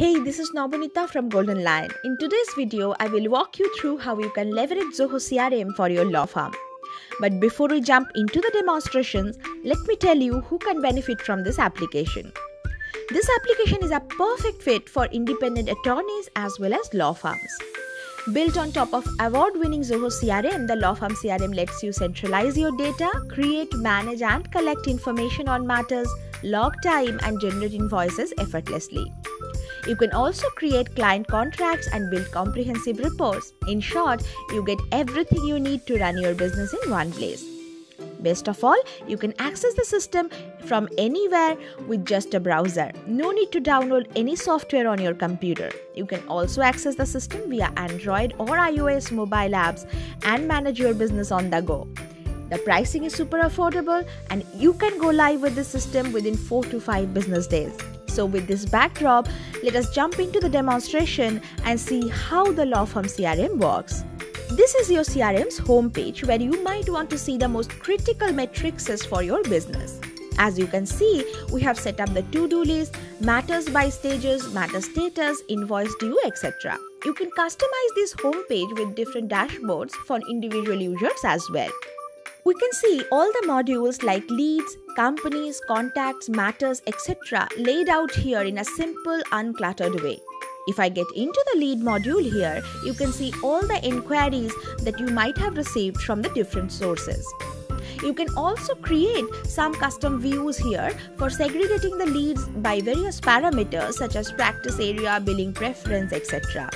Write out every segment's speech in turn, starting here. Hey, this is Navinita from Golden Line. In today's video, I will walk you through how you can leverage Zoho CRM for your law firm. But before we jump into the demonstrations, let me tell you who can benefit from this application. This application is a perfect fit for independent attorneys as well as law firms. Built on top of award-winning Zoho CRM, the law firm CRM lets you centralize your data, create, manage and collect information on matters, log time and generate invoices effortlessly. You can also create client contracts and build comprehensive reports. In short, you get everything you need to run your business in one place. Best of all, you can access the system from anywhere with just a browser. No need to download any software on your computer. You can also access the system via Android or iOS mobile apps and manage your business on the go. The pricing is super affordable and you can go live with the system within 4 to 5 business days. So with this backdrop, let us jump into the demonstration and see how the law firm CRM works. This is your CRM's homepage where you might want to see the most critical metrics for your business. As you can see, we have set up the to-do list, matters by stages, matter status, invoice due, etc. You can customize this homepage with different dashboards for individual users as well. We can see all the modules like leads, companies, contacts, matters, etc. laid out here in a simple, uncluttered way. If I get into the lead module here, you can see all the inquiries that you might have received from the different sources. You can also create some custom views here for segregating the leads by various parameters such as practice area, billing preference, etc.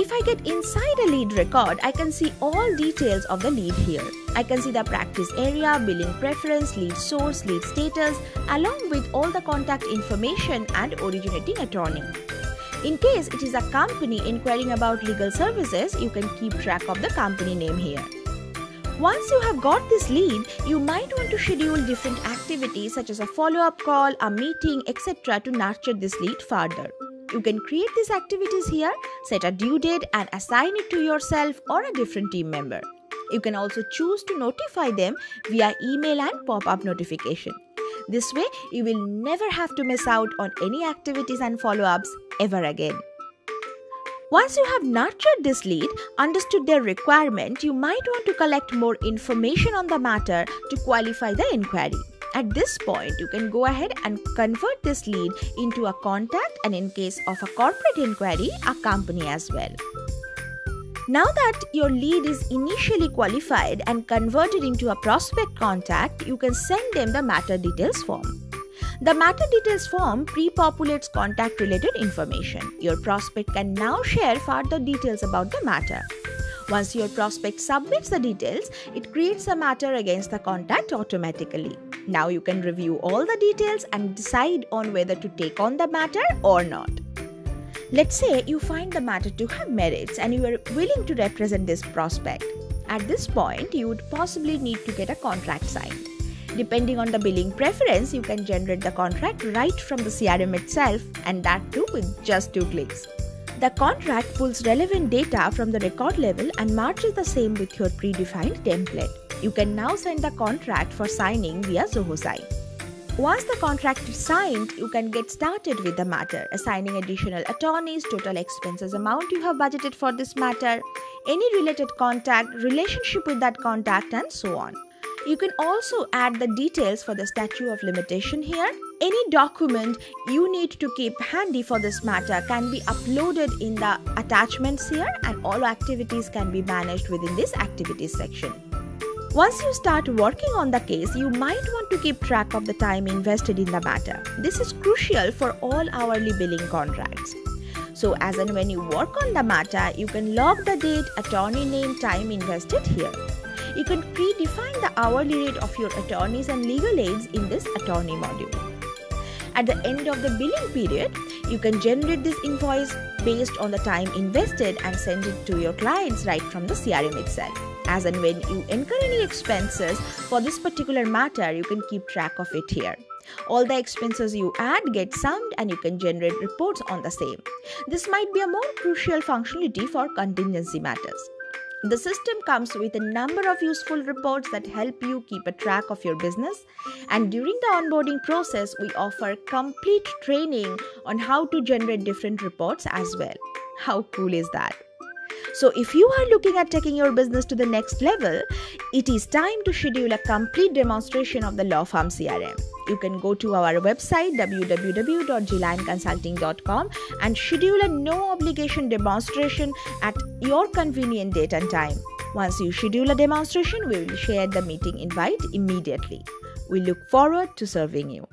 If I get inside a lead record, I can see all details of the lead here. I can see the practice area, billing preference, lead source, lead status, along with all the contact information and originating attorney. In case it is a company inquiring about legal services, you can keep track of the company name here. Once you have got this lead, you might want to schedule different activities such as a follow-up call, a meeting, etc. to nurture this lead further. You can create these activities here, set a due date and assign it to yourself or a different team member. You can also choose to notify them via email and pop-up notification. This way, you will never have to miss out on any activities and follow-ups ever again. Once you have nurtured this lead, understood their requirement, you might want to collect more information on the matter to qualify the inquiry. At this point, you can go ahead and convert this lead into a contact and in case of a corporate inquiry, a company as well. Now that your lead is initially qualified and converted into a prospect contact, you can send them the matter details form. The matter details form pre-populates contact-related information. Your prospect can now share further details about the matter. Once your prospect submits the details, it creates a matter against the contact automatically. Now you can review all the details and decide on whether to take on the matter or not. Let's say you find the matter to have merits and you are willing to represent this prospect. At this point, you would possibly need to get a contract signed. Depending on the billing preference, you can generate the contract right from the CRM itself and that too with just 2 clicks. The contract pulls relevant data from the record level and merges the same with your predefined template. You can now send the contract for signing via Zoho Sign. Once the contract is signed, you can get started with the matter, assigning additional attorneys, total expenses amount you have budgeted for this matter, any related contact, relationship with that contact and so on. You can also add the details for the statute of limitation here. Any document you need to keep handy for this matter can be uploaded in the attachments here and all activities can be managed within this activities section. Once you start working on the case, you might want to keep track of the time invested in the matter. This is crucial for all hourly billing contracts. So as and when you work on the matter, you can log the date, attorney name, time invested here. You can predefine the hourly rate of your attorneys and legal aids in this attorney module. At the end of the billing period, you can generate this invoice based on the time invested and send it to your clients right from the CRM itself. As and when you incur any expenses for this particular matter, you can keep track of it here. All the expenses you add get summed and you can generate reports on the same. This might be a more crucial functionality for contingency matters. The system comes with a number of useful reports that help you keep a track of your business. And during the onboarding process, we offer complete training on how to generate different reports as well. How cool is that? So if you are looking at taking your business to the next level, it is time to schedule a complete demonstration of the Law Firm CRM. You can go to our website www.glionconsulting.com and schedule a no-obligation demonstration at your convenient date and time. Once you schedule a demonstration, we will share the meeting invite immediately. We look forward to serving you.